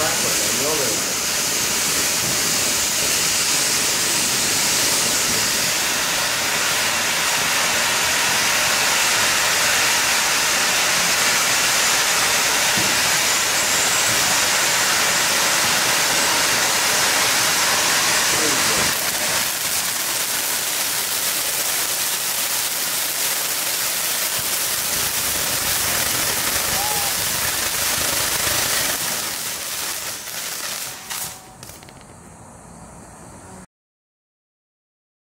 track record.